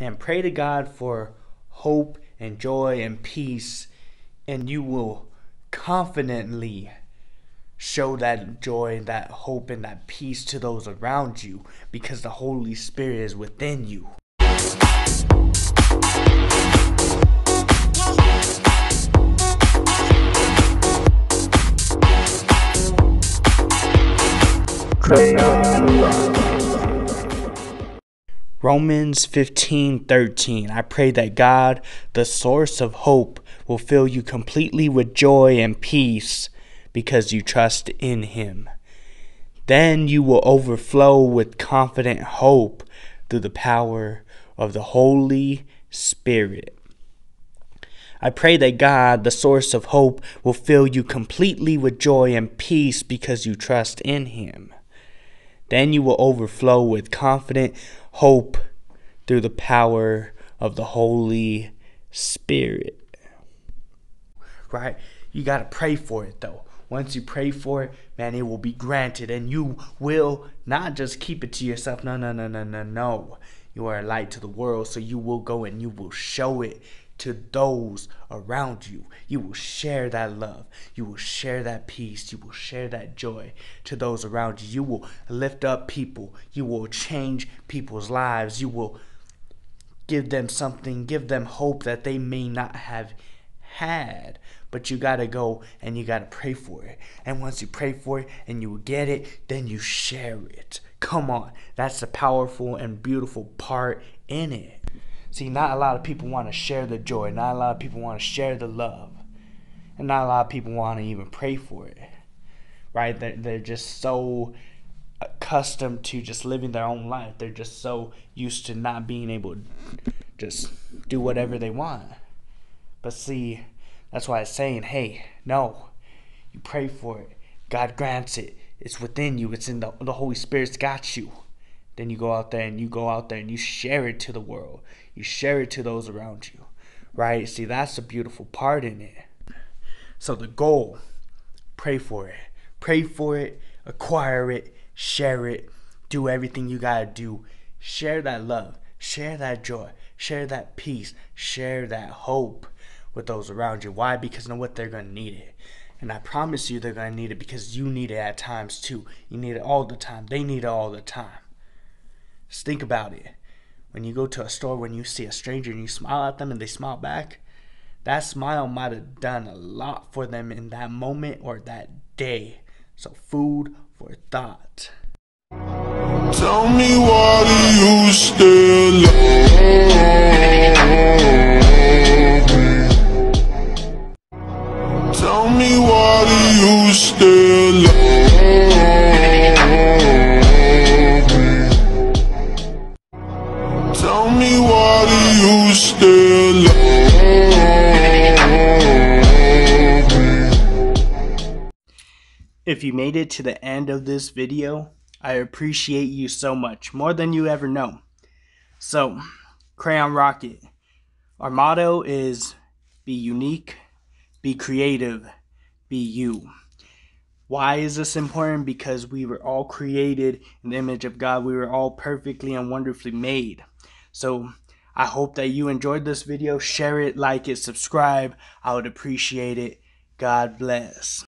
Man, pray to God for hope and joy and peace, and you will confidently show that joy, that hope, and that peace to those around you because the Holy Spirit is within you. Romans 15:13. I pray that God, the source of hope, will fill you completely with joy and peace because you trust in Him. Then you will overflow with confident hope through the power of the Holy Spirit. I pray that God, the source of hope, will fill you completely with joy and peace because you trust in Him. Then you will overflow with confident hope through the power of the Holy Spirit. Right? You got to pray for it, though. Once you pray for it, man, it will be granted. And you will not just keep it to yourself. No. You are a light to the world, so you will go and you will show it to those around you. You will share that love. You will share that peace. You will share that joy to those around you. You will lift up people. You will change people's lives. You will give them something, give them hope that they may not have had. But you gotta go and you gotta pray for it. And once you pray for it and you get it, then you share it. Come on. That's the powerful and beautiful part in it. See, not a lot of people want to share the joy. Not a lot of people want to share the love. And not a lot of people want to even pray for it. Right? They're just so accustomed to just living their own life. They're just so used to not being able to just do whatever they want. But see, that's why it's saying, hey, no. You pray for it. God grants it. It's within you. It's in the Holy Spirit's got you. Then you go out there and you share it to the world. You share it to those around you, right? See, that's the beautiful part in it. So the goal, pray for it. Pray for it, acquire it, share it, do everything you got to do. Share that love, share that joy, share that peace, share that hope with those around you. Why? Because you know what? They're going to need it. And I promise you they're going to need it because you need it at times too. You need it all the time. They need it all the time. Just think about it. When you go to a store, when you see a stranger and you smile at them and they smile back, that smile might have done a lot for them in that moment or that day. So food for thought. Tell me why do you still love me? Tell me why do you still love me? If you made it to the end of this video, I appreciate you so much, more than you ever know. So, Krayonn Rocket, our motto is be unique, be creative, be you. Why is this important? Because we were all created in the image of God. We were all perfectly and wonderfully made. So, I hope that you enjoyed this video. Share it, like it, subscribe. I would appreciate it. God bless.